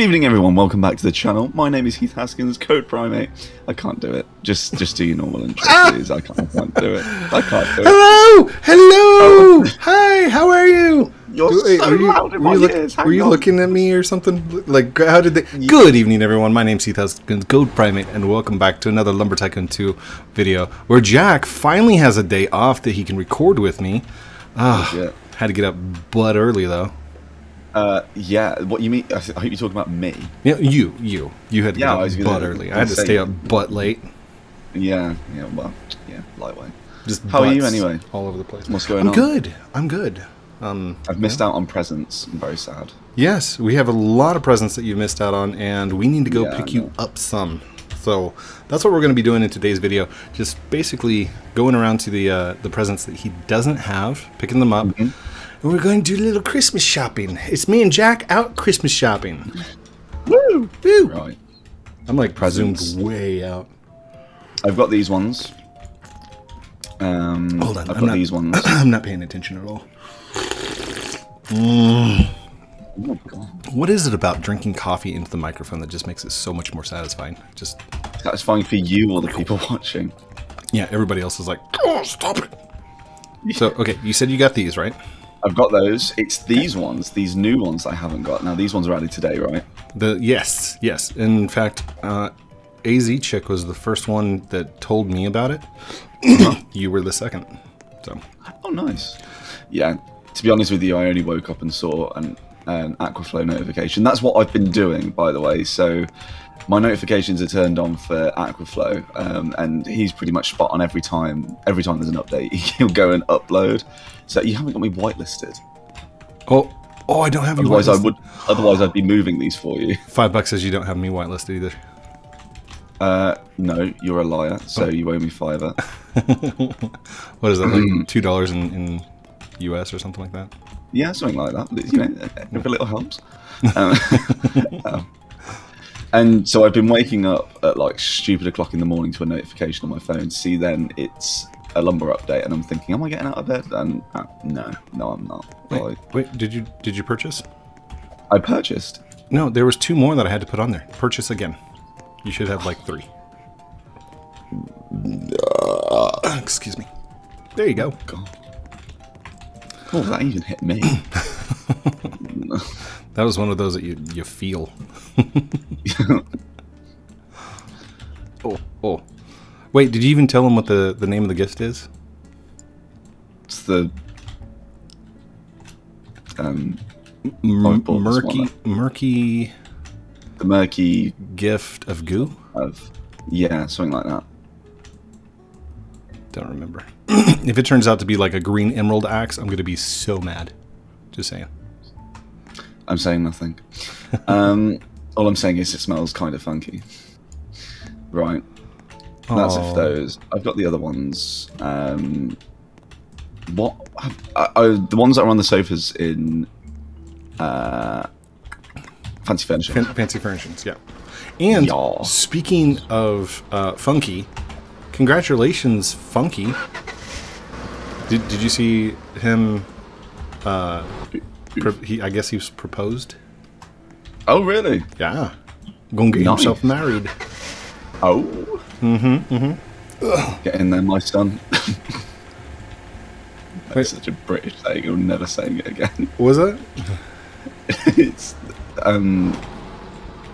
Good evening, everyone. Welcome back to the channel. My name is Heath Haskins, Code Primate. I can't do it. Just do your normal intro, please. I can't do it. I can't do it. Hello. Hi. How are you? Were you looking at me or something? Like, how did they? Yeah. Good evening, everyone. My name's Heath Haskins, Code Primate, and welcome back to another Lumber Tycoon 2 video, where Jack finally has a day off that he can record with me. Yeah. Had to get up blood early though. Yeah, what you mean? I hope you're talking about me. Yeah, you had to get up butt early. I had to stay up butt late. Yeah, well, yeah, lightweight. Just how are you anyway? All over the place. What's going on? I'm good. I've missed out on presents. I'm very sad. Yes, we have a lot of presents that you missed out on, and we need to go pick you up some. So that's what we're going to be doing in today's video. Just basically going around to the presents that he doesn't have, picking them up. Mm-hmm. We're going to do a little Christmas shopping. It's me and Jack out Christmas shopping. Woo! Woo! Right. I'm like zoomed way out. I've got these ones. Hold on. I've got these ones. I'm not paying attention at all. Oh my God. What is it about drinking coffee into the microphone that just makes it so much more satisfying? Just satisfying for you or the people watching. Yeah, everybody else is like, oh, stop it. Yeah. So, okay, you said you got these, right? I've got those. It's these ones, these new ones I haven't got. Now these ones are added today, right? Yes. In fact, AZChick was the first one that told me about it. You were the second. So. Oh, nice. Yeah. To be honest with you, I only woke up and saw an AquaFlow notification. That's what I've been doing, by the way. So my notifications are turned on for AquaFlow, and he's pretty much spot on every time. Every time there's an update, he'll go and upload. So you haven't got me whitelisted. Oh, I don't have you whitelisted. Otherwise, I'd be moving these for you. $5 says you don't have me whitelisted either. No, you're a liar. So you owe me $5. What is that? Like $2 in US or something like that? Yeah, something like that. You know, if a little helps. And so I've been waking up at like stupid o'clock in the morning to a notification on my phone. See, then it's a lumber update, and I'm thinking, am I getting out of bed? And no, I'm not. Wait, did you purchase? I purchased. No, there was 2 more that I had to put on there. Purchase again. You should have like 3. Excuse me. There you go. God. Oh, that even hit me. That was one of those that you feel. Oh. Wait, did you even tell him what the name of the gift is? It's the murky gift of goo? Yeah, something like that. Don't remember. If it turns out to be like a green emerald axe, I'm gonna be so mad. Just saying. I'm saying nothing. All I'm saying is it smells kind of funky. Right. Aww. That's if those. I've got the other ones. The ones that are on the sofas in Fancy Furnishings. Fancy Furnishings, yeah. And speaking of funky, congratulations, Funky. Did you see him? I guess he was proposed. Oh, really? Yeah. Gonna get himself married. Oh. Mm-hmm. Get in there, my son. That's such a British thing. You'll never say it again. Was it? It's no,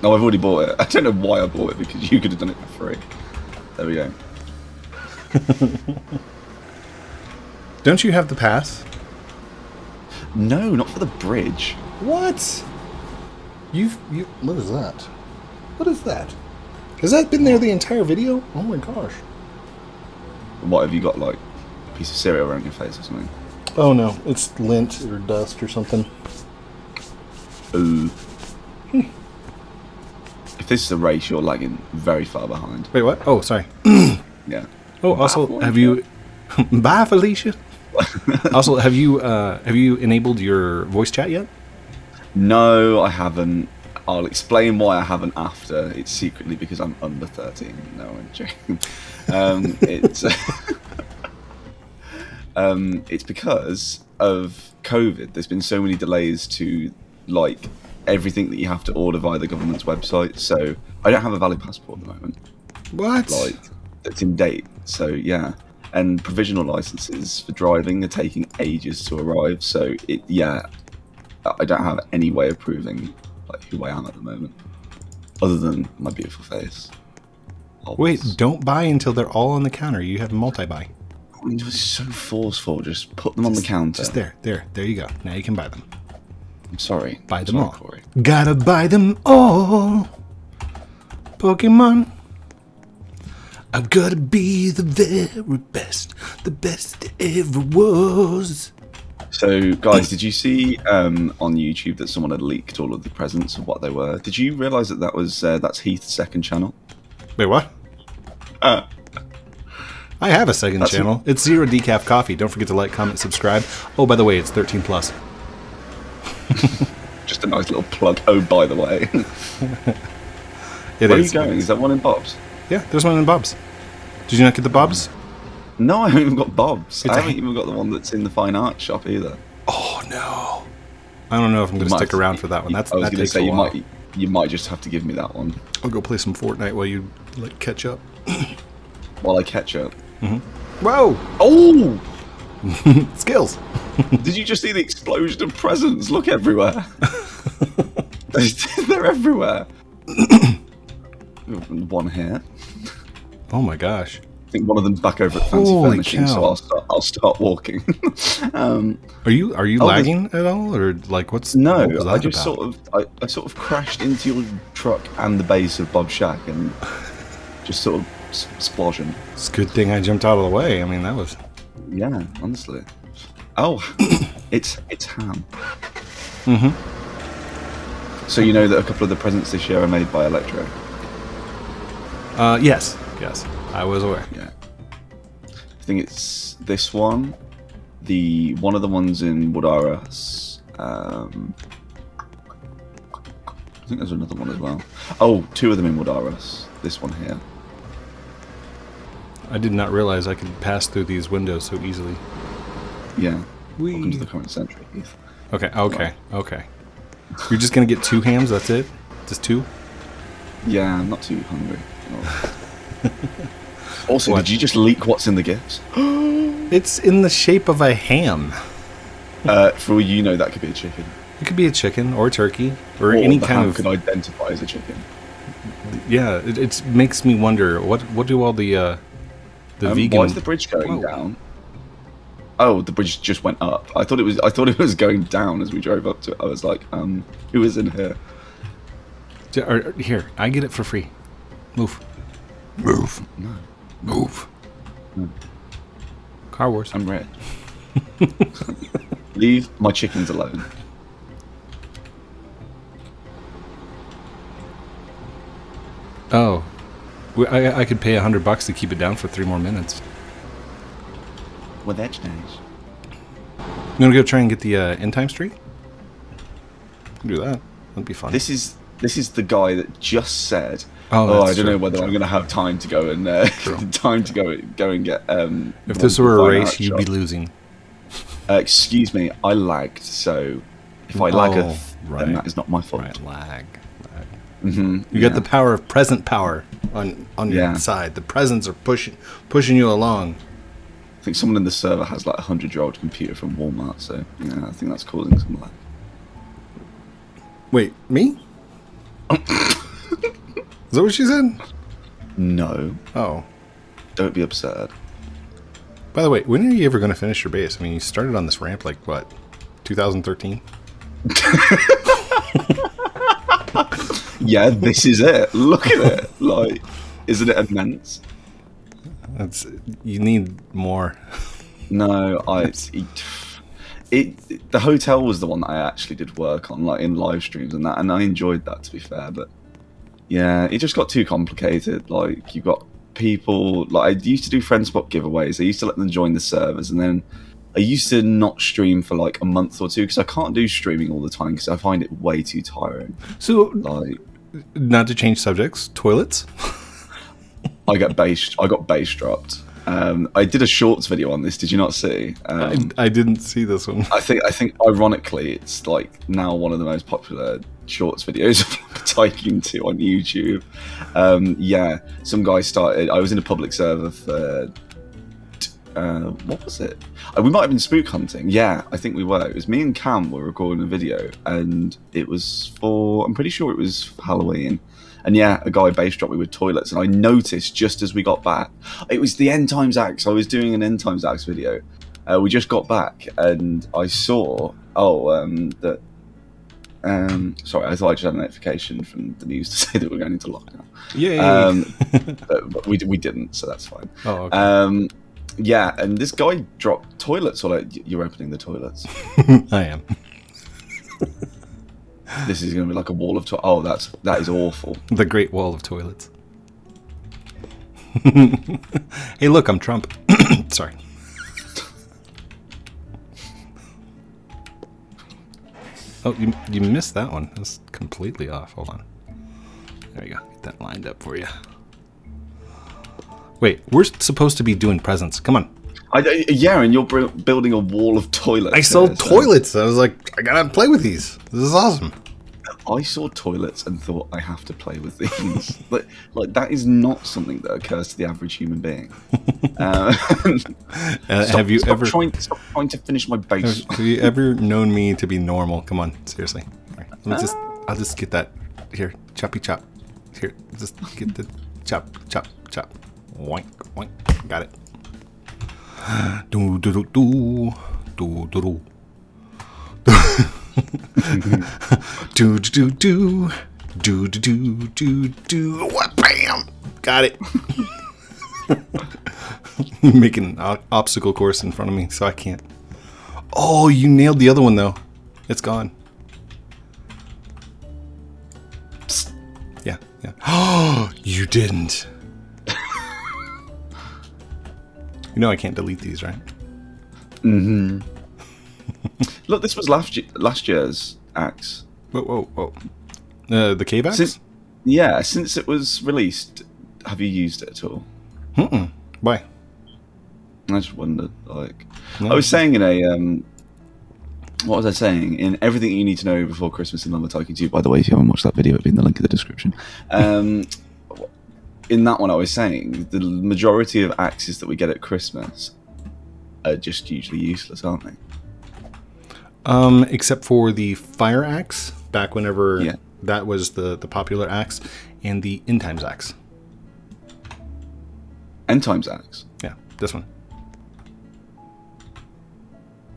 I've already bought it. I don't know why I bought it, because you could have done it for free. There we go. Don't you have the pass? No, not for the bridge. What? What is that? What is that? Has that been there the entire video? Oh my gosh. What, have you got like a piece of cereal around your face or something? Oh no, it's lint or dust or something. Ooh. If this is a race, you're lagging very far behind. Wait, what? Oh, sorry. Yeah. Oh, also, have you? Bye, Felicia. Also, have you enabled your voice chat yet? No, I haven't. I'll explain why I haven't after. It's secretly because I'm under 13. No, I'm joking. It's because of COVID. There's been so many delays to like everything that you have to order via the government's website. So I don't have a valid passport at the moment. What? Like, that's in date. So yeah. And provisional licenses for driving are taking ages to arrive. So it, yeah, I don't have any way of proving like who I am at the moment, other than my beautiful face. Always. Wait, don't buy until they're all on the counter. You have multi-buy. I mean, it was so forceful. Just put them on the counter. Just there you go. Now you can buy them. I'm sorry. Buy them all. Corey. Gotta buy them all. Pokemon. I gotta be the very best. The best that ever was. So, guys, did you see on YouTube that someone had leaked all of the presents of what they were? Did you realise that was that's Heath's second channel? Wait, what? I have a second channel. It's Zero Decaf Coffee. Don't forget to like, comment, subscribe. Oh, by the way, it's 13+. Just a nice little plug. Oh, by the way. Where is. Are you going? Is that one in Bob's? Yeah, there's one in Bob's. Did you not get the Bob's? No, I haven't even got Bob's. I haven't even got the one that's in the fine art shop either. Oh, no. I don't know if I'm going to stick around for that one. That's, I was going to say, you might just have to give me that one. I'll go play some Fortnite while you like, catch up. While I catch up? Mm-hmm. Whoa! Oh! Skills! Did you just see the explosion of presents? Look everywhere. They're everywhere. One here. Oh my gosh. I think one of them's back over at Fancy Furnishing, so I'll start walking. Are you lagging at all, or like what's? No, what I just about? I sort of crashed into your truck and the base of Bob Shack and just sort of splodging. It's a good thing I jumped out of the way. I mean that was. Yeah, honestly. Oh, it's ham. Mm-hmm. So you know that a couple of the presents this year are made by Electro. Yes. I was aware. Yeah, I think it's this one, the one of the ones in Wadaras. I think there's another one as well. Oh, two of them in Wadaras. This one here. I did not realize I could pass through these windows so easily. Yeah. Whee. Welcome to the current century, Heath. Okay. You're just gonna get two hams. That's it. Just two. Yeah, I'm not too hungry. Also, what? Did you just leak what's in the gifts? It's in the shape of a ham. For all you know, that could be a chicken. It could be a chicken or a turkey or any kind of. Could identify as a chicken. Yeah, it makes me wonder what do all the vegan. Why is the bridge going down? Oh, the bridge just went up. I thought it was going down as we drove up to it. I was like, who is in here? Here, I get it for free. Move. Car Wars. I'm red. Leave my chickens alone. Oh, I could pay $100 to keep it down for 3 more minutes. Well, that's nice. You want to go try and get the end time streak? Do that. That'd be fun. This is the guy that just said. Oh, I don't know whether I'm going to have time to go and time to go and get. If this were a race, you'd be losing. Excuse me, I lagged. So if I lag, then that is not my fault. Right, lag. Mm-hmm, you got the power of present power on your side. The presents are pushing you along. I think someone in the server has like a 100-year-old computer from Walmart. So yeah, I think that's causing some lag. Wait, me? Is that what she said? No. Oh. Don't be upset. By the way, when are you ever going to finish your base? I mean, you started on this ramp like, what, 2013? Yeah, this is it. Look at it. Like, isn't it immense? You need more. No, the hotel was the one that I actually did work on, like in live streams and that, and I enjoyed that, to be fair, but yeah, it just got too complicated. Like, you got people, like I used to do Friendspot giveaways. I used to let them join the servers, and then I used to not stream for like a month or two because I can't do streaming all the time because I find it way too tiring. So, like, not to change subjects, toilets. I got base dropped. I did a shorts video on this. Did you not see? I didn't see this one. I think ironically, it's like now one of the most popular shorts videos of Lumber Tycoon 2 on YouTube. Yeah, some guy started, I was in a public server for, what was it? We might have been spook hunting. Yeah, I think we were. It was me and Cam were recording a video, and it was for, I'm pretty sure it was Halloween. And yeah, a guy base dropped me with toilets, and I noticed just as we got back, it was the End Times Axe. I was doing an End Times Axe video. We just got back, and I saw, oh, that, sorry, I thought I just had a notification from the news to say that we're going into lockdown. Yay! But we didn't, so that's fine. Oh, okay. Yeah, and this guy dropped toilets, or like, you're opening the toilets. I am. This is going to be like a wall of toilets. Oh, that is awful. The Great Wall of Toilets. Hey, look, I'm Trump. Sorry. Oh, you missed that one. That's completely off. Hold on. There you go. Get that lined up for you. Wait, we're supposed to be doing presents. Come on. Yeah, and you're building a wall of toilets. I saw toilets. So. I was like, I gotta play with these. This is awesome. I saw toilets and thought, I have to play with these. But like, that is not something that occurs to the average human being. Stop trying to finish my base. Have you ever known me to be normal? Come on, seriously. Right, I'll just get that here. Choppy chop. Here, just get the chop, chop, chop. Oink, oink. Got it. Do do do do do do do. Do do do do do do do do. Bam! Got it. Making an obstacle course in front of me, so I can't. Oh, you nailed the other one though. It's gone. Psst. Yeah, yeah. Oh, you didn't. You know I can't delete these, right? Mm-hmm. Look, this was last year's axe. Whoa, whoa, whoa. The cave axe? Yeah, since it was released, have you used it at all? Mm-mm. Why? I just wondered, like... No. I was saying in a... what was I saying? In Everything You Need to Know Before Christmas in Lumber Tycoon 2, by the way, if you haven't watched that video, it'll be in the link in the description. In that one I was saying, the majority of axes that we get at Christmas are just usually useless, aren't they? Except for the fire axe, back whenever that was the popular axe, and the End Times Axe. End Times Axe? Yeah, this one.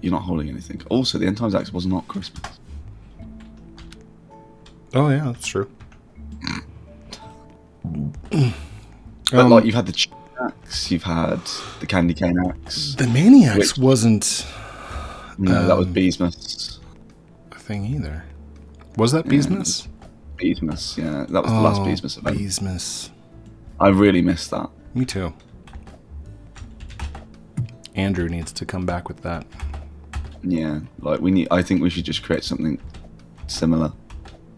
You're not holding anything. Also, the End Times Axe was not Christmas. Oh yeah, that's true. But like, you've had the chicken axe, you've had the candy cane axe. The maniacs wasn't. No, that was Beesmas. Thing either. Was that Beesmas? Beesmas, yeah. That was the last Beesmas event. Beesmas. I really missed that. Me too. Andrew needs to come back with that. Yeah, like we need. I think we should just create something similar.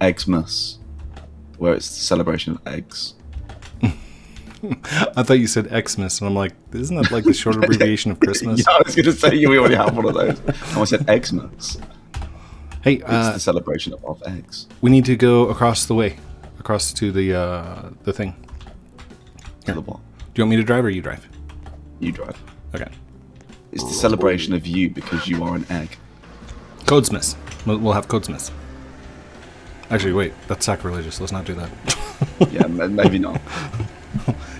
Eggsmas, where it's the celebration of eggs. I thought you said Xmas, and I'm like, isn't that like the short abbreviation of Christmas? Yeah, I was going to say, we already have one of those. And I said Xmas. Hey, it's the celebration of eggs. We need to go across the way, across to the thing. Here. Do you want me to drive or you drive? You drive. Okay. It's the celebration of you because you are an egg. Codesmith. We'll have Codesmith. Actually, wait, that's sacrilegious. Let's not do that. Yeah, maybe not.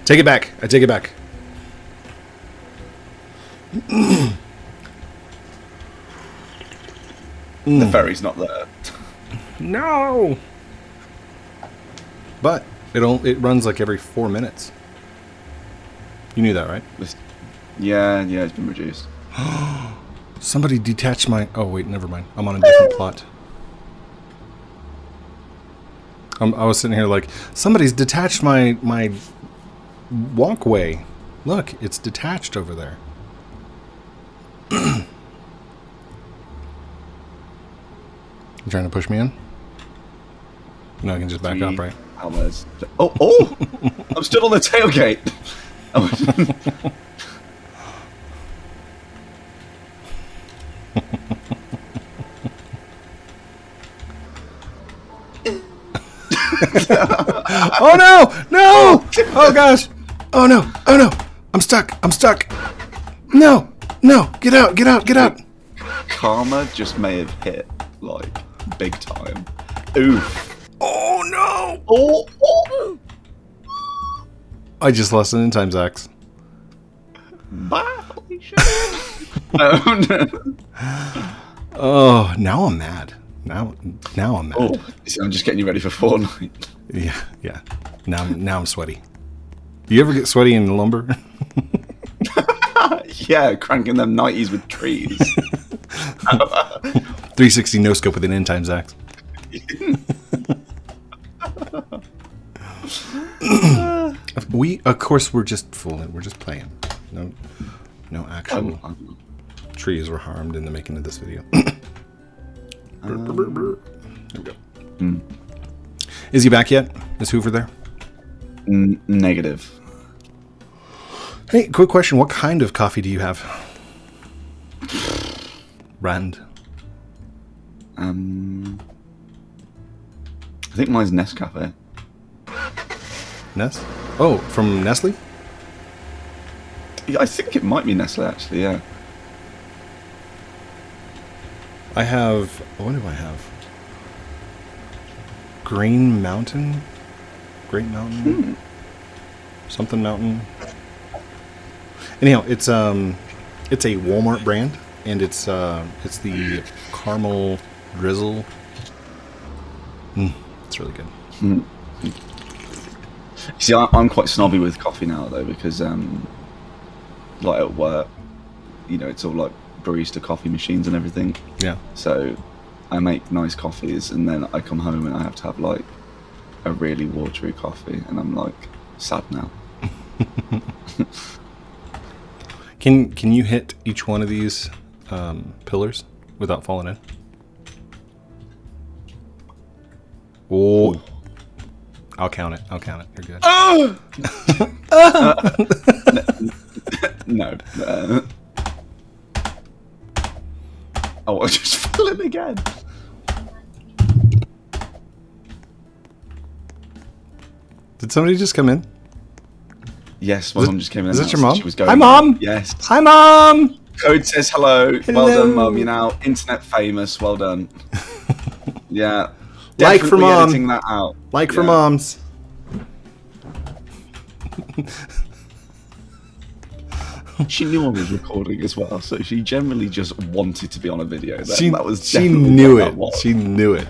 Take it back. I take it back. The ferry's not there. No. But it runs like every 4 minutes. You knew that, right? Yeah, yeah, it's been reduced. Somebody detached my... Oh, wait, never mind. I'm on a different plot. I was sitting here like, somebody's detached my walkway. Look, it's detached over there. You trying to push me in? No, I can just back up, right? Oh, oh! I'm still on the tailgate! Oh. Oh no! No! Oh gosh! Oh no! Oh no! I'm stuck! I'm stuck! No! No! Get out! Get out! Get out! Karma just may have hit like big time. Oof! Oh no! Oh! Oh. I just lost an in-time Zax. Bye. Oh, now I'm mad. Now I'm mad. Oh, so I'm just getting you ready for Fortnite. Yeah, yeah. Now I'm sweaty. Do you ever get sweaty in lumber? Yeah, cranking them 90s with trees. 360 no scope with an end times axe. We, of course, we're just fooling. We're just playing. No actual trees were harmed in the making of this video. There we go. Mm. Is he back yet? Is Hoover there? Negative. Hey, quick question. What kind of coffee do you have? Rand. I think mine's Nescafe. Nest? Oh, from Nestle? I think it might be Nestle, actually, yeah. I have... What do I have? Green Mountain? Great Mountain? Something Mountain? Anyhow, it's a Walmart brand, and it's the Caramel Drizzle. It's really good. See, I'm quite snobby with coffee now, though, because... like at work, you know, it's all like barista coffee machines and everything. Yeah. So I make nice coffees, and then I come home and I have to have like a really watery coffee, and I'm like sad now. Can you hit each one of these pillars without falling in? Oh, I'll count it. I'll count it. You're good. Oh! No. Oh, I just fell in again. Did somebody just come in? Yes, my mom just came in. Is that your mom? She was going. Hi, Mom. Yes. Hi, Mom. Code says hello. Hello. Well done, Mom. You're now internet famous. Well done. Yeah. Like for Mom. Editing that out. Like for moms. She knew I was recording as well, so she generally just wanted to be on a video. That was she knew it. She knew it.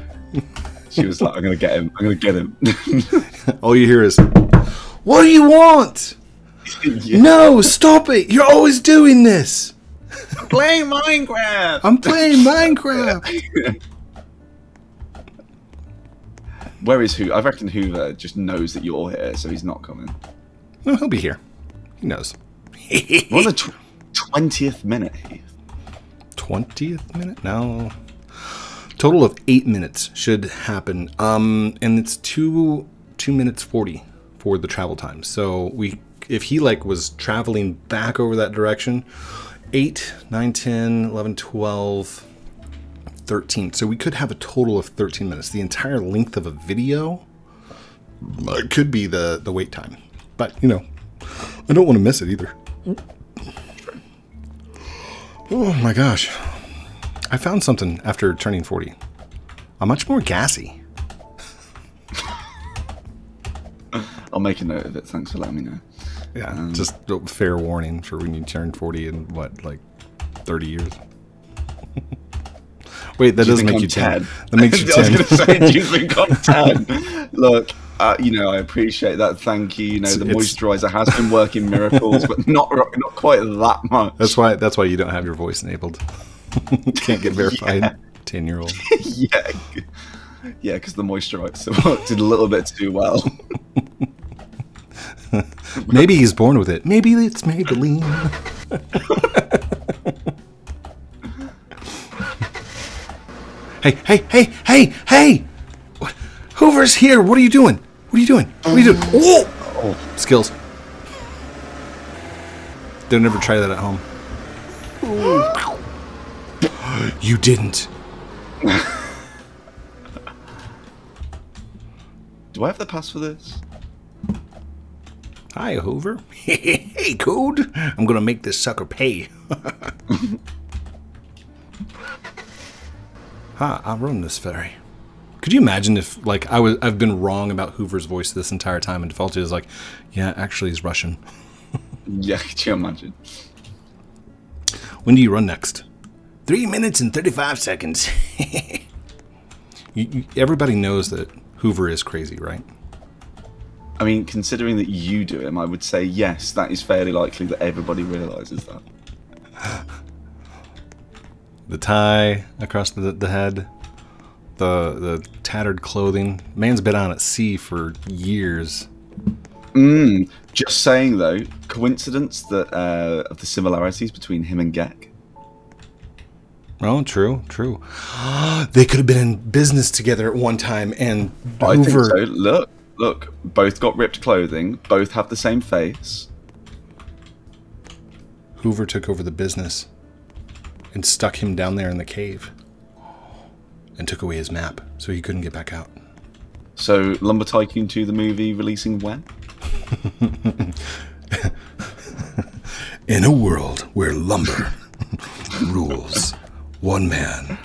She was like, "I'm gonna get him. I'm gonna get him." All you hear is, "What do you want? Yeah. No, stop it! You're always doing this." I'm playing Minecraft. I'm playing Minecraft. Where is Hoover? I reckon Hoover just knows that you're here, so he's not coming. No, he'll be here. He knows. We're on the 20th minute, Heath. 20th minute? No. Total of 8 minutes should happen. And it's two minutes 40 for the travel time. So if he like was traveling back over that direction, 8, 9, 10, 11, 12, 13. So we could have a total of 13 minutes. The entire length of a video could be the wait time. But, you know, I don't want to miss it either. Oh my gosh, I found something after turning 40. I'm much more gassy. I'll make a note of it, thanks for letting me know. Yeah, just a fair warning for when you turn 40 in what, like 30 years? Wait, that doesn't make you 10. That makes you 10. I was going to say, do you think I'm 10? Look. You know, I appreciate that. Thank you. You know, the moisturizer has been working miracles, but not quite that much. That's why you don't have your voice enabled. Can't get verified. Yeah. 10-year-old. Yeah, yeah, because the moisturizer did a little bit too well. Maybe he's born with it. Maybe it's Maybelline. Hey, hey, hey, hey, hey! What? Hoover's here. What are you doing? What are you doing? What are you doing? Oh! Skills. They'll never try that at home. Ooh. You didn't. Do I have the pass for this? Hi, Hoover. Hey, Code. I'm going to make this sucker pay. Ha, I'll run this ferry. Could you imagine if, like, I've been wrong about Hoover's voice this entire time, and Defaultio is like, yeah, actually, he's Russian. Yeah, could you imagine? When do you run next? 3 minutes and 35 seconds. Everybody knows that Hoover is crazy, right? I mean, considering that you do him, I would say yes, that is fairly likely that everybody realizes that. The tie across the head. The tattered clothing. Man's been on at sea for years. Just saying though, coincidence that of the similarities between him and Gek. Oh, true, true. They could have been in business together at one time, and I think so. Look, look, both got ripped clothing. Both have the same face. Hoover took over the business and stuck him down there in the cave. And took away his map, so he couldn't get back out. So, Lumber Tycoon 2, the movie, releasing when? In a world where lumber rules, one man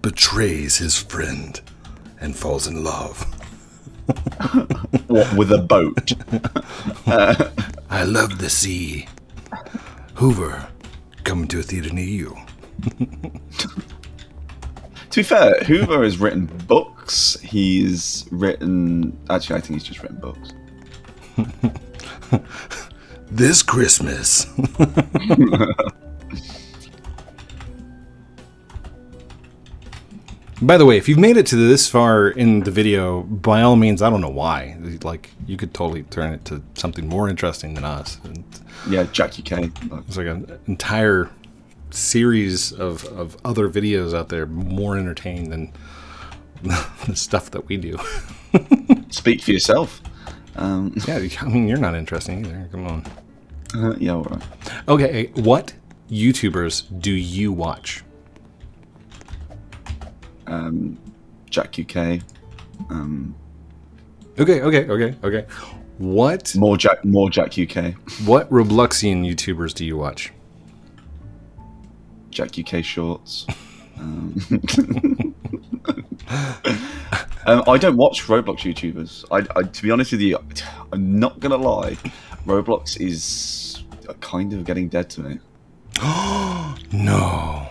betrays his friend and falls in love. What, with a boat? I love the sea. Hoover, coming to a theater near you. To be fair, Hoover has written books. He's written... Actually, I think he's just written books. This Christmas. By the way, if you've made it to this far in the video, by all means, I don't know why. Like, you could totally turn it to something more interesting than us. And yeah, Jack UK. It's like an entire... series of other videos out there more entertaining than the stuff that we do. Speak for yourself. Yeah, I mean, you're not interesting either. Come on. Yeah, all right. Okay, what YouTubers do you watch? Jack UK. Okay. What? More Jack UK. What Robloxian YouTubers do you watch? Jack UK shorts. I don't watch Roblox YouTubers. I, to be honest with you, I'm not gonna lie. Roblox is kind of getting dead to me. No.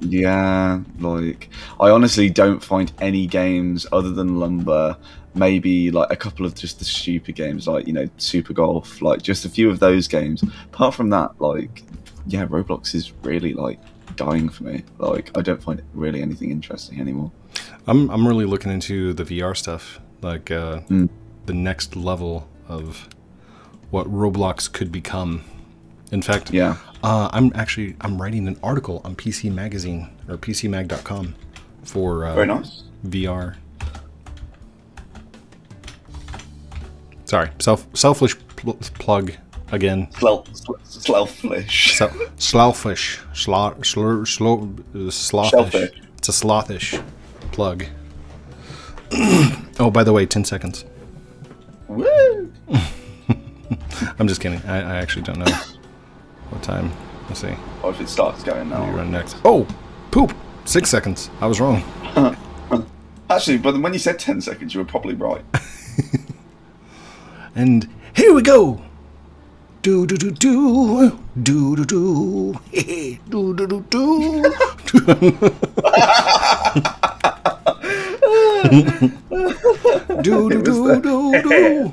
Yeah, like I honestly don't find any games other than Lumber. Maybe like a couple of just the stupid games, like Super Golf, like just a few of those games. Apart from that, like yeah, Roblox is really like. Dying for me. Like I don't find really anything interesting anymore. I'm really looking into the VR stuff, like the next level of what Roblox could become. In fact, yeah, I'm writing an article on PC Magazine or PCMag.com for very nice. VR. Sorry, selfish plug. Again, slothfish. Slothfish. Slothish. It's a slothish plug. Oh, by the way, 10 seconds. Woo! I'm just kidding. I actually don't know what time. Let's see. Oh, if it starts going now. You run next. Oh, poop. 6 seconds. I was wrong. Actually, but when you said 10 seconds, you were probably right. And here we go. Do do do do do do do hey, do do do do. Do do do do do.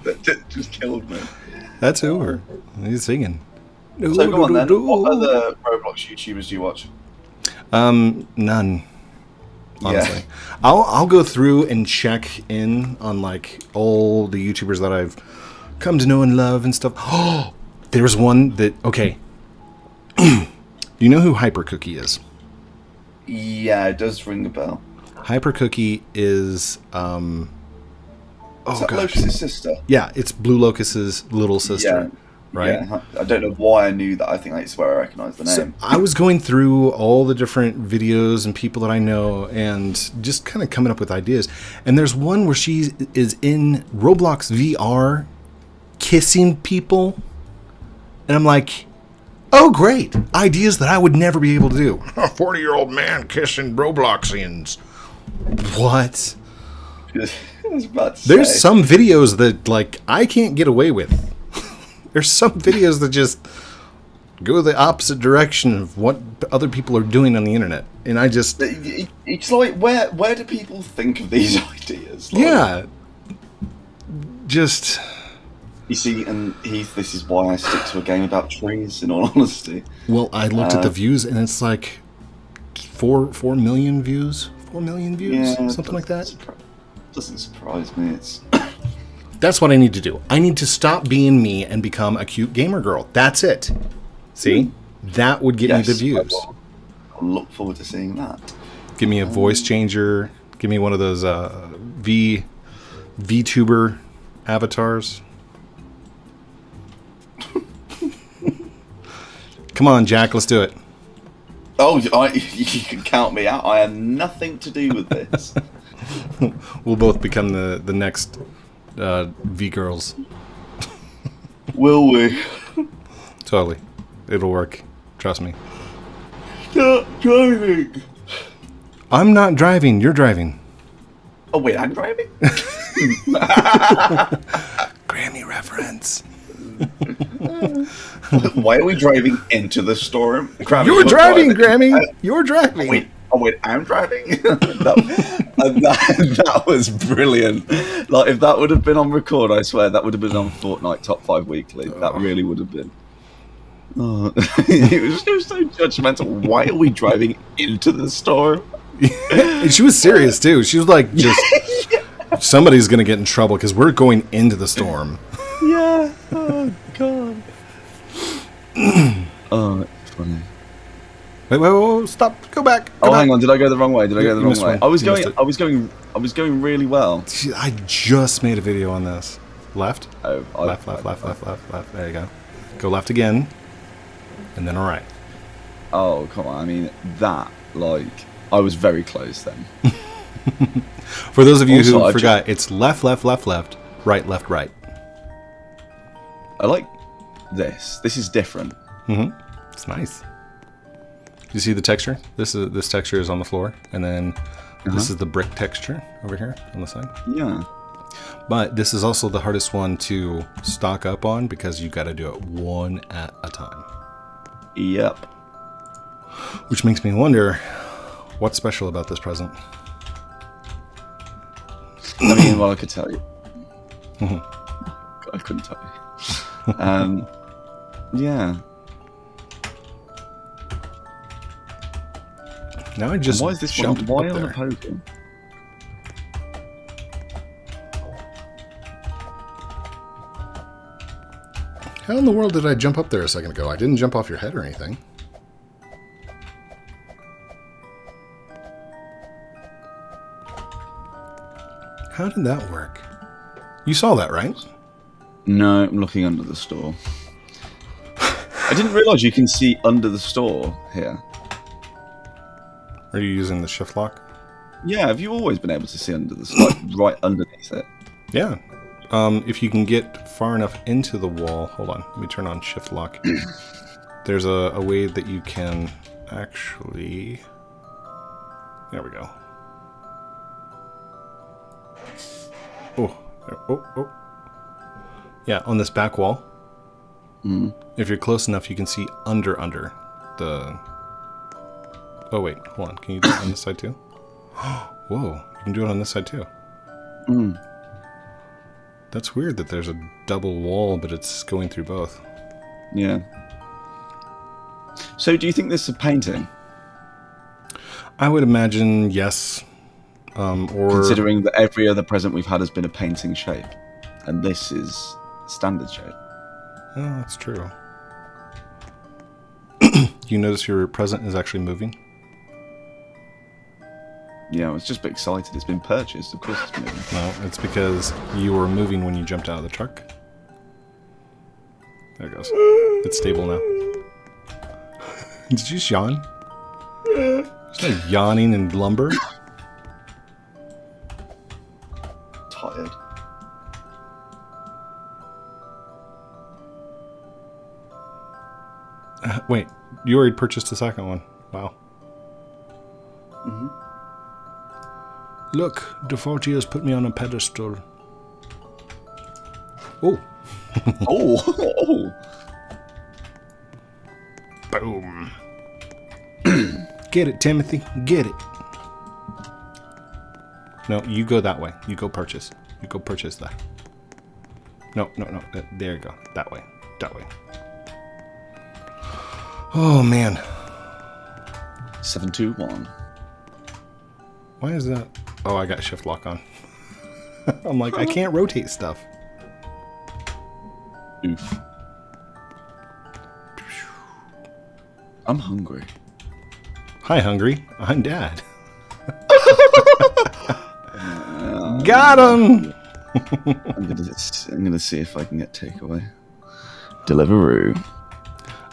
That just killed me. That's Hoover. He's singing. So come on then. What other Roblox YouTubers do you watch? None. Honestly, yeah. I'll go through and check in on like all the YouTubers that I've come to know and love and stuff. Oh. There's one that, okay. Do you know who Hyper Cookie is? Yeah, it does ring a bell. Hyper Cookie is, Is that Locust's sister? Yeah, it's Blue Locust's little sister. Yeah. right? Yeah, I don't know why I knew that. I think that's where I recognized the name. So I was going through all the different videos and people that I know and just kind of coming up with ideas. And there's one where she is in Roblox VR kissing people. And I'm like, oh, great. Ideas that I would never be able to do. A 40-year-old man kissing Robloxians. What? There's some videos that, like, I can't get away with. There's some videos that just go the opposite direction of what other people are doing on the internet. And I just... It's like, where do people think of these ideas? Like, yeah. Just... You see, and Heath, this is why I stick to a game about trees, in all honesty. Well, I looked at the views, and it's like 4 million views? 4 million views? Yeah, something like that? Doesn't surprise me. It's That's what I need to do. I need to stop being me and become a cute gamer girl. That's it. See? That would get me the views. I'll look forward to seeing that. Give me a voice changer. Give me one of those VTuber avatars. Come on, Jack, let's do it. Oh, you can count me out. I have nothing to do with this. We'll both become the next V-Girls. Will we? Totally. It'll work. Trust me. Stop driving. I'm not driving. You're driving. Oh, wait, I'm driving? Grammy reference. Why are we driving into the storm? You're driving, Grammy. You're driving. Oh wait, I'm driving. that was brilliant. Like, if that would have been on record, I swear that would have been on Fortnite Top 5 Weekly. That really would have been. Oh. it was so judgmental. Why are we driving into the storm? And she was serious too. She was like, just somebody's gonna get in trouble because we're going into the storm. Yeah. Oh god. Oh, that's funny. Wait, stop. Go back. Go back. Hang on. Did I go the wrong way? Did I go the wrong way? I was going really well. I just made a video on this. Left? Oh, left. There you go. Go left again. And then all right. Oh, come on. I mean, that, like, I was very close then. For those of you who forgot, it's left, right. I like this. This is different. Mm-hmm. It's nice. You see the texture? This texture is on the floor, and then this is the brick texture over here on the side. Yeah. But this is also the hardest one to stock up on because you got to do it one at a time. Yep. Which makes me wonder, what's special about this present? I mean, well, I could tell you. I couldn't tell you. Yeah. Now I just jumped up there. The poker? How in the world did I jump up there a second ago? I didn't jump off your head or anything. How did that work? You saw that, right? No, I'm looking under the store. I didn't realise you can see under the store here. Are you using the shift lock? Yeah, have you always been able to see under the store, like, right underneath it? Yeah. If you can get far enough into the wall... Hold on, let me turn on shift lock. There's a way that you can actually... There we go. Oh. Yeah, on this back wall. Mm. If you're close enough, you can see under the... Oh, wait, hold on. Can you do it on this side, too? Whoa, you can do it on this side, too. Mm. That's weird that there's a double wall, but it's going through both. Yeah. So do you think this is a painting? I would imagine yes. Or considering that every other present we've had has been a painting shape. And this is standard shape. Oh, that's true. You notice your present is actually moving? Yeah, I was just a bit excited. It's been purchased. Of course it's moving. No, it's because you were moving when you jumped out of the truck. There it goes. It's stable now. Did you just yawn? There's no yawning in lumber. Tired. Wait, you already purchased the second one. Wow. Mm-hmm. Look, Defaultio's put me on a pedestal. Oh. Oh. Boom. Get it, Timothy. Get it. No, you go that way. You go purchase. You go purchase that. No, no, no. There you go. That way. That way. Oh, man. 7, 2, 1. Why is that? Oh, I got shift lock on. I'm like, I can't rotate stuff. Oof. I'm hungry. Hi, hungry. I'm Dad. Got him! I'm gonna see if I can get takeaway. Deliveroo.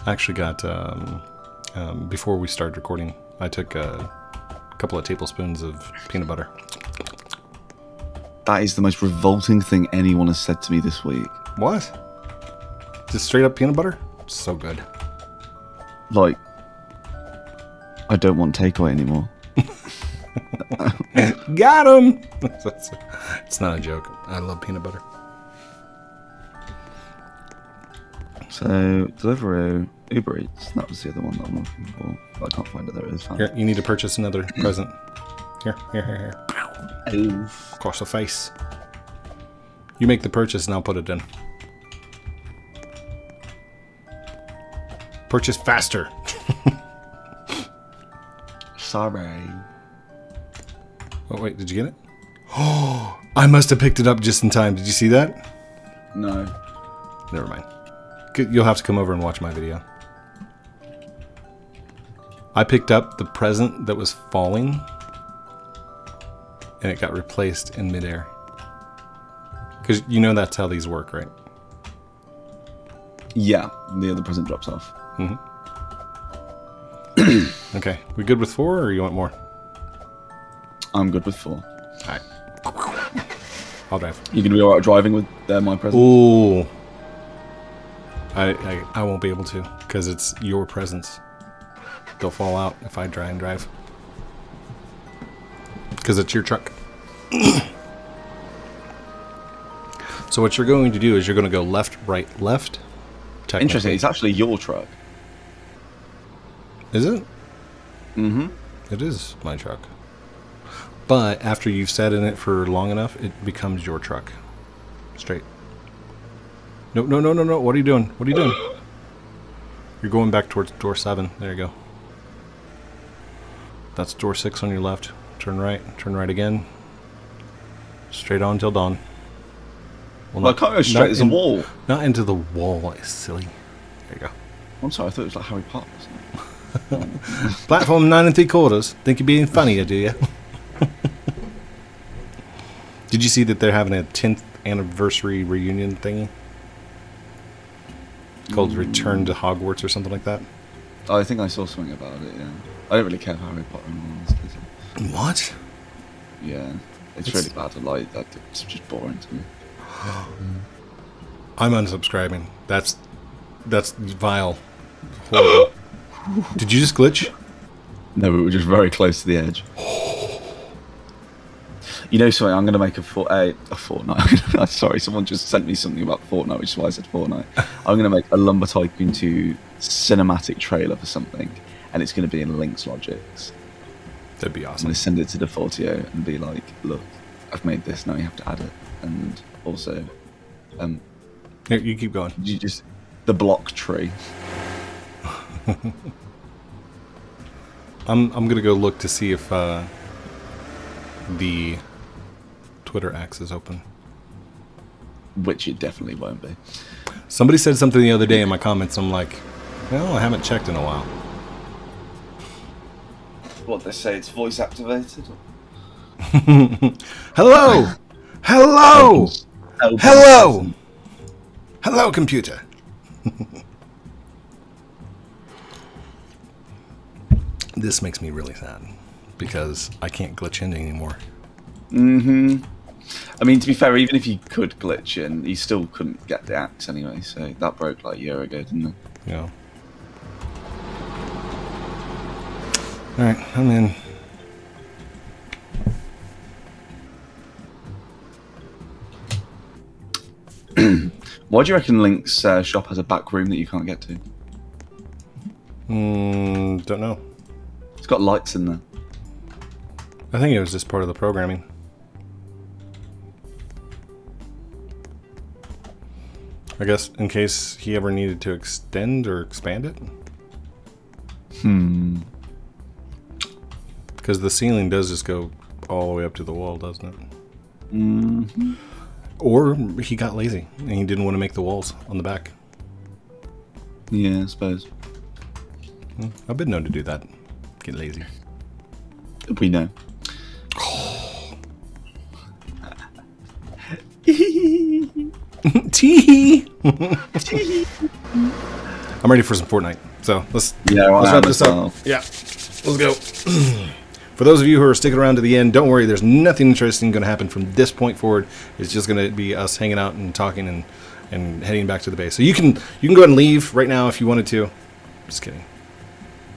I actually got, before we started recording, I took a couple of tablespoons of peanut butter. That is the most revolting thing anyone has said to me this week. What? Just straight up peanut butter? So good. Like, I don't want takeaway anymore. Got him! It's not a joke. I love peanut butter. So, Deliveroo, Uber Eats. That was the other one that I'm looking for. But I can't find it. There it is. Here, you need to purchase another present. Here. Ow. Across the face. You make the purchase and I'll put it in. Purchase faster. Sorry. Oh, wait, did you get it? Oh, I must have picked it up just in time. Did you see that? No. Never mind. You'll have to come over and watch my video. I picked up the present that was falling, and it got replaced in midair. Because you know that's how these work, right? Yeah, the other present drops off. Mm-hmm. Okay, we good with 4, or you want more? I'm good with 4. Alright. I'll drive. You gonna be alright driving with my presents? Ooh. I won't be able to, because it's your presents. They'll fall out if I try and drive. Because it's your truck. So what you're going to do is you're going to go left, right, left. Interesting, it's actually your truck. Is it? Mm-hmm. It is my truck. But after you've sat in it for long enough, it becomes your truck. Straight. No. What are you doing? What are you doing? You're going back towards door 7. There you go. That's door 6 on your left. Turn right. Turn right again. Straight on till dawn. Well, I can't go straight as a wall. Not into the wall, it's silly. There you go. I'm sorry, I thought it was like Harry Potter, wasn't it? Platform 9 3/4. Think you're being funnier, do you? Did you see that they're having a 10th anniversary reunion thing? Called Return to Hogwarts or something like that? Oh, I think I saw something about it, yeah. I don't really care for Harry Potter anymore, honestly. What? Yeah. It's really bad to lie. It's just boring to me. I'm unsubscribing. That's vile. Did you just glitch? No, we were just very close to the edge. You know something, I'm going to make a Fortnite. Sorry, someone just sent me something about Fortnite, which is why I said Fortnite. I'm going to make a Lumber Tycoon 2 cinematic trailer for something, and it's going to be in Lynx Logics. That'd be awesome. I'm going to send it to Defaultio and be like, look, I've made this, now you have to add it. And also, here, you keep going. You just the block tree. I'm gonna go look to see if the Twitter axe is open, which it definitely won't be. Somebody said something the other day in my comments. I'm like, well, I haven't checked in a while. What they say? It's voice activated. Hello. Hello! Hello! Hello, computer! This makes me really sad because I can't glitch in anymore. Mm-hmm. I mean, to be fair, even if you could glitch in, you still couldn't get the axe anyway, so that broke like a year ago, didn't it? Yeah. Alright, I'm in. Why do you reckon Link's shop has a back room that you can't get to? Don't know. It's got lights in there. I think it was just part of the programming. I guess in case he ever needed to extend or expand it. Hmm. Because the ceiling does just go all the way up to the wall, doesn't it? Mm-hmm. Or he got lazy and he didn't want to make the walls on the back. Yeah, I suppose. I've been known to do that. Get lazy. We know. Tee. I'm ready for some Fortnite. So let's wrap this up. Yeah, let's go. For those of you who are sticking around to the end, don't worry. There's nothing interesting going to happen from this point forward. It's just going to be us hanging out and talking and heading back to the base. So you can go ahead and leave right now if you wanted to. Just kidding.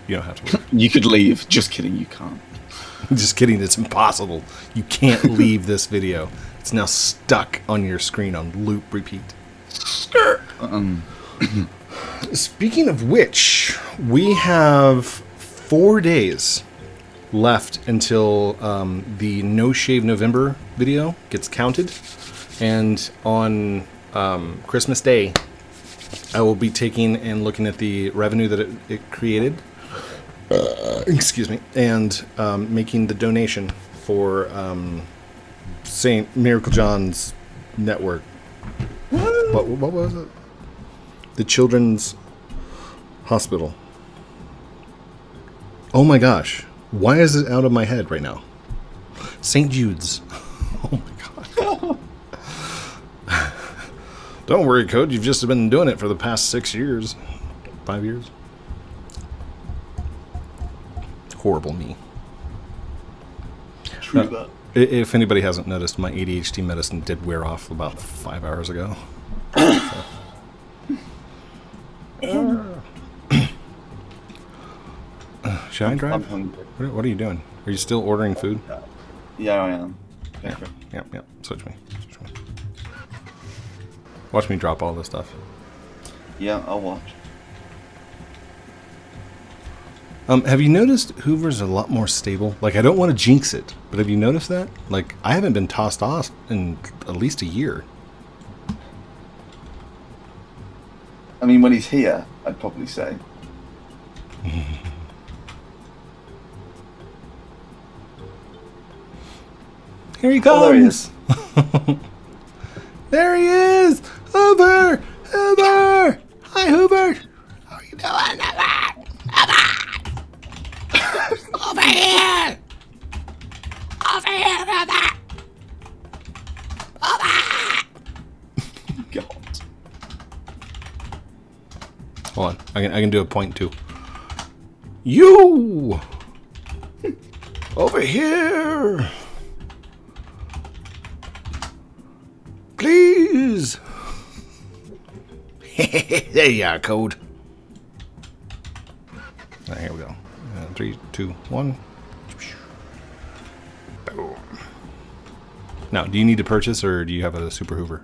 You don't have to leave. You could leave. Just kidding. You can't. Just kidding. It's impossible. You can't leave this video. It's now stuck on your screen on loop repeat. Speaking of which, we have 4 days left until the No Shave November video gets counted, and on Christmas Day I will be taking and looking at the revenue that it created, excuse me, and making the donation for St. Miracle John's network. What was it? The Children's Hospital. Oh my gosh. Why is it out of my head right now? St. Jude's. Oh my god. Don't worry, Code. You've just been doing it for the past 6 years. 5 years. Horrible me. True that. If anybody hasn't noticed, my ADHD medicine did wear off about 5 hours ago. Should I drive? I'm hungry. What are you doing? Are you still ordering food? Yeah, I am. Yeah, yeah, yeah. Switch me. Switch me. Watch me drop all this stuff. Yeah, I'll watch. Have you noticed Hoover's a lot more stable? Like, I don't want to jinx it, but have you noticed that? Like, I haven't been tossed off in at least a year. I mean, when he's here, I'd probably say. Here he comes. Oh, there he is. There he is. Hoover. Hoover. Hi, Hoover. How are you doing, Hoover? Hoover. Over here. Over here, Hoover. Hoover. God. Hold on. I can do a point too. You. Over here. Please. There you are, Code. All right, here we go. 3, 2, 1. Boom. Now, do you need to purchase, or do you have a super Hoover?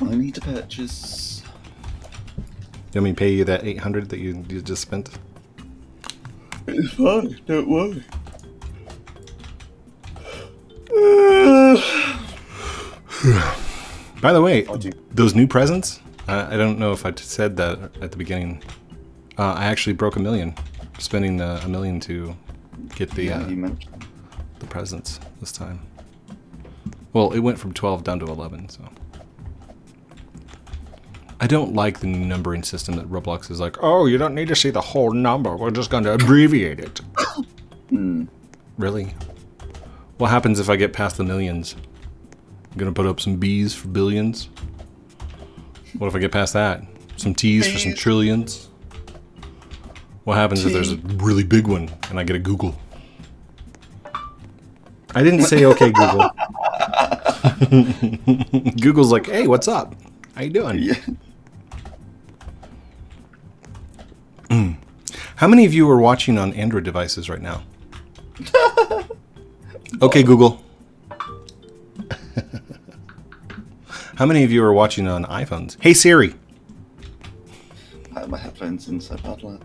I need to purchase. You want me to pay you that 800 that you just spent? It's fine. Don't worry. By the way, those new presents, I don't know if I said that at the beginning. I actually broke $1 million, spending $1 million to get the presents this time. Well, it went from 12 down to 11, so. I don't like the new numbering system that Roblox is like, oh, you don't need to see the whole number. We're just going to abbreviate it. Really? What happens if I get past the millions? I'm gonna put up some B's for billions. What if I get past that? some T's for some trillions. What happens if there's a really big one and I get a Google? I didn't say okay, Google. Google's like, hey, what's up? How you doing? Yeah. How many of you are watching on Android devices right now? Okay, Google. How many of you are watching on iPhones? Hey, Siri. I have my headphones in, so bad luck.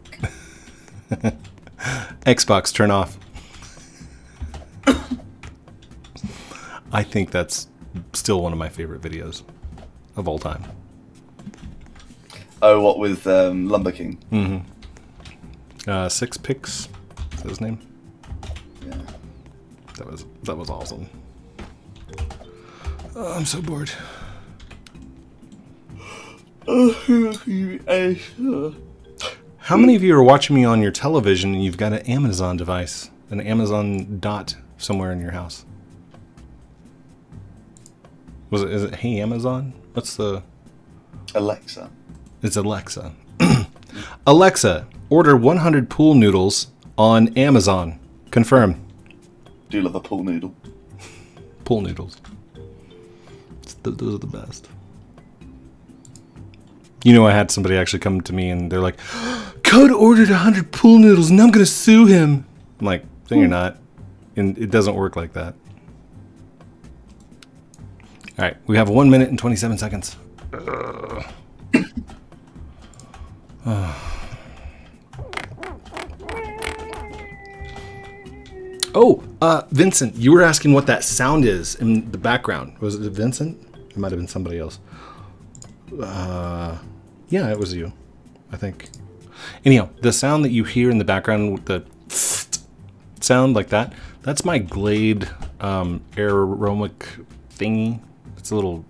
Xbox, turn off. I think that's still one of my favorite videos of all time. Oh, what with Lumber King? Mm-hmm. Six Picks, is that his name? Yeah. That was awesome. Oh, I'm so bored. How many of you are watching me on your television and you've got an Amazon device, an Amazon Dot somewhere in your house? Is it Hey Amazon? What's the... Alexa. It's Alexa. Alexa, order 100 pool noodles on Amazon. Confirm. Do you love a pool noodle? Pool noodles. Those are the best. You know, I had somebody actually come to me and they're like, Code ordered 100 pool noodles and I'm going to sue him. I'm like, no, you're not. And it doesn't work like that. All right, we have 1 minute and 27 seconds. Vincent, you were asking what that sound is in the background. Was it Vincent? It might have been somebody else. Yeah, it was you, I think. Anyhow, the sound that you hear in the background with the sound like that, that's my Glade aromatic thingy. It's a little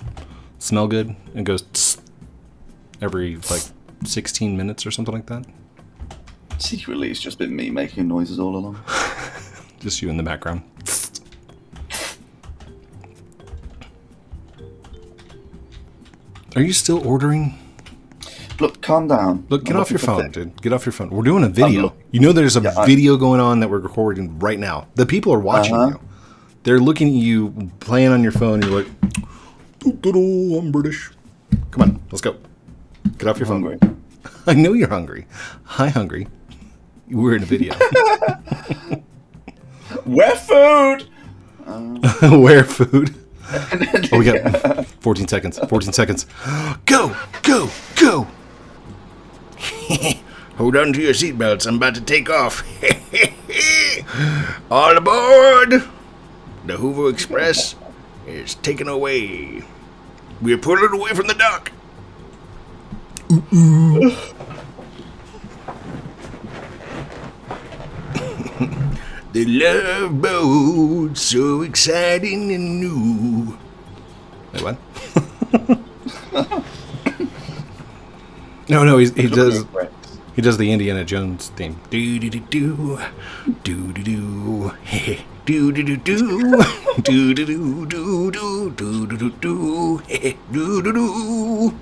smell good and goes tss every like 16 minutes or something like that. Secretly, it's just been me making noises all along. Just you in the background. Are you still ordering? Look, calm down. Look, get off your phone, dude. Get off your phone. We're doing a video. You know there's a video going on that we're recording right now. The people are watching you. They're looking at you playing on your phone. And you're like, doo-doo-doo, I'm British. Come on, let's go. Get off your phone. Hungry. I know you're hungry. Hi, hungry. We're in a video. Where food? Where food? Oh, we got 14 seconds. 14 seconds. Go! Go! Go! Hold on to your seatbelts. I'm about to take off. All aboard! The Hoover Express is taken away. We're pulling away from the dock. The Love Boat, so exciting and new. Wait, what? no, he does the Indiana Jones theme. Do do do do do do do do do do do do do do do do do do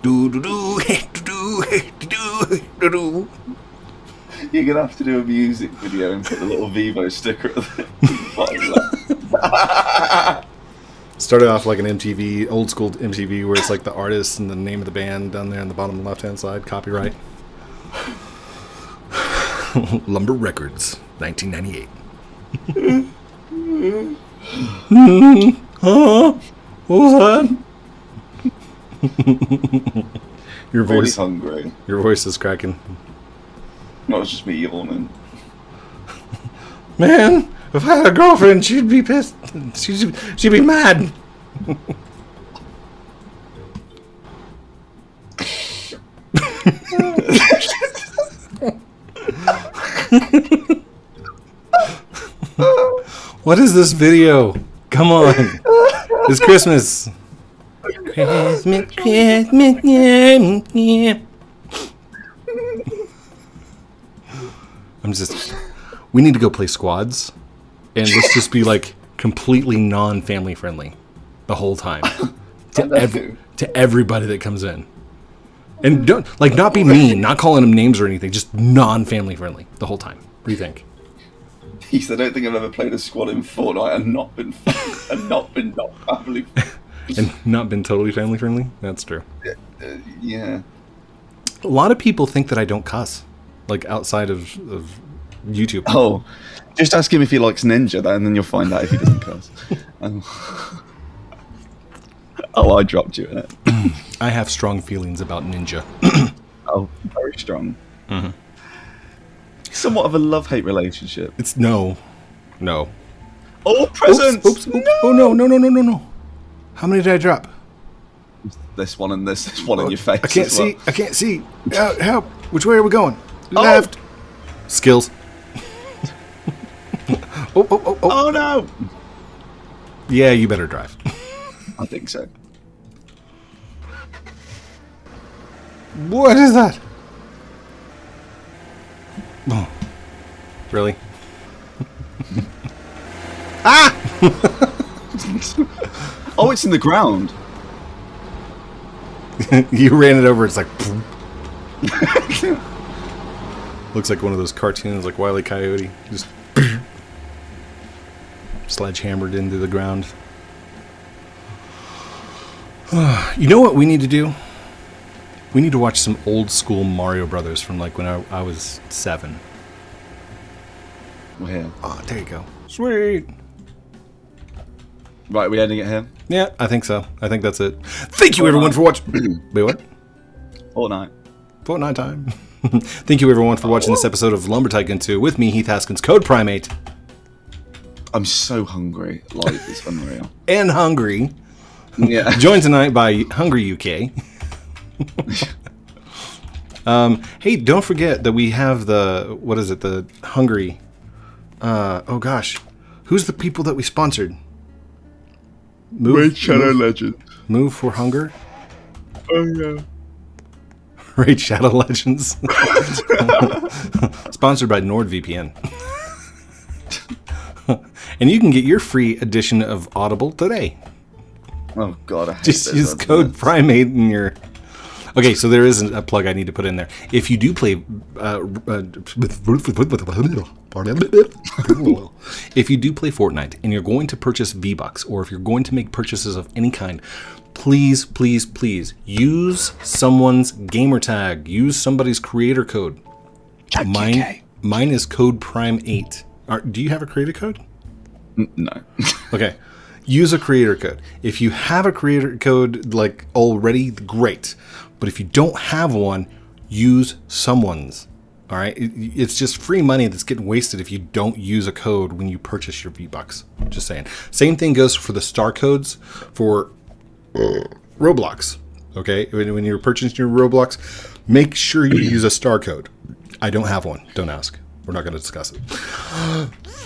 do do do do do. You're going to have to do a music video and put the little Vivo sticker at the bottom. Started off like an MTV, old school MTV, where it's like the artist and the name of the band down there on the bottom left-hand side, copyright. Lumber Records, 1998. Huh? What was that? Your voice, really hungry. Your voice is cracking. No, it's just me yawning. Man, if I had a girlfriend, she'd be pissed. She'd be mad. What is this video? Come on. It's Christmas. Christmas, Christmas, yeah. I'm just, we need to go play squads and let's just be like completely non-family friendly the whole time to everybody that comes in. And don't, like, not be mean, not calling them names or anything, just non-family friendly the whole time. What do you think? Jeez, I don't think I've ever played a squad in Fortnite and not been not family and not been totally family friendly. That's true. Yeah. A lot of people think that I don't cuss, like, outside of YouTube. Oh, just ask him if he likes Ninja, and then you'll find out if he doesn't cuss. Oh, I dropped you in it. I have strong feelings about Ninja. Oh, very strong. Mm-hmm. Somewhat of a love-hate relationship. It's no. Oh, presents! Oops. No! Oh, no. How many did I drop? This one and this one in your face. I can't see. I can't see. Help! Which way are we going? Oh. Left. Skills. Oh. Oh no! Yeah, you better drive. I think so. What is that? Oh, really? Ah! Oh, it's in the ground. You ran it over. It's like. Looks like one of those cartoons, like Wile E. Coyote, just sledgehammered into the ground. You know what we need to do? We need to watch some old school Mario Brothers from like when I was 7. We're here. Oh, there you go. Sweet. Right, we ending it here? Yeah, I think so. I think that's it. Thank you, everyone, for watching. Wait, what? Fortnite. Fortnite time. Thank you, everyone, for watching this episode of Lumber Tycoon 2 with me, Heath Haskins, Code Primate. I'm so hungry. Life is unreal. And hungry. Yeah. Joined tonight by Hungry UK. Hey, don't forget that we have the, what is it, the Hungry, oh gosh, who's the people that we sponsored? Raid Shadow Legends. Move for Hunger? Oh yeah. Raid Shadow Legends. Sponsored by NordVPN. And you can get your free edition of Audible today. Oh god, I hate this. Just use Code Primate in your... Okay, so there is a plug I need to put in there. If you do play, if you do play Fortnite and you're going to purchase V-Bucks, or if you're going to make purchases of any kind, please, please, please use someone's gamer tag. Use somebody's creator code. Jack UK. Mine is CodePrime8. Do you have a creator code? No. Okay. Use a creator code. If you have a creator code like already, great. But if you don't have one, use someone's, all right? It's just free money that's getting wasted if you don't use a code when you purchase your V-Bucks. Just saying. Same thing goes for the star codes for Roblox, okay? When you're purchasing your Roblox, make sure you use a star code. I don't have one. Don't ask. We're not going to discuss it.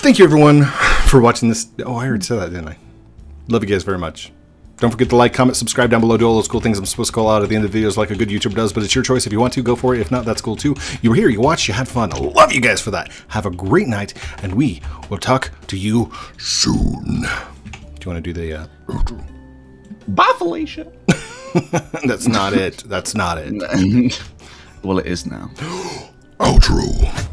Thank you, everyone, for watching this. Oh, I already said that, didn't I? Love you guys very much. Don't forget to like, comment, subscribe down below. Do all those cool things I'm supposed to call out at the end of the videos like a good YouTuber does, but it's your choice. If you want to, go for it. If not, that's cool too. You were here, you watched, you had fun. I love you guys for that. Have a great night, and we will talk to you soon. Do you want to do the... Bye, Felicia. That's not it. That's not it. Well, it is now. Outro.